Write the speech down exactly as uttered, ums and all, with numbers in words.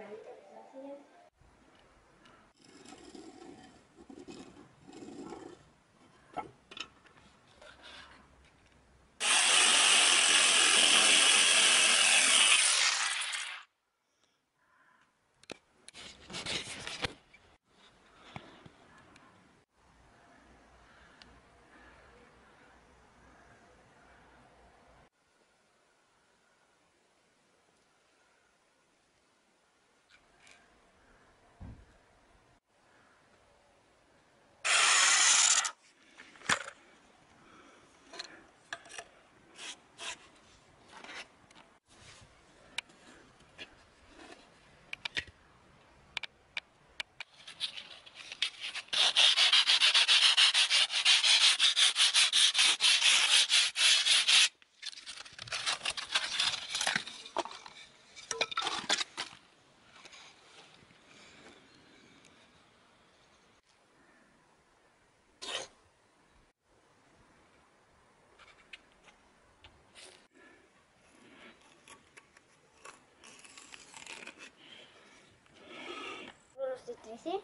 granitos, así es. ¿Sí?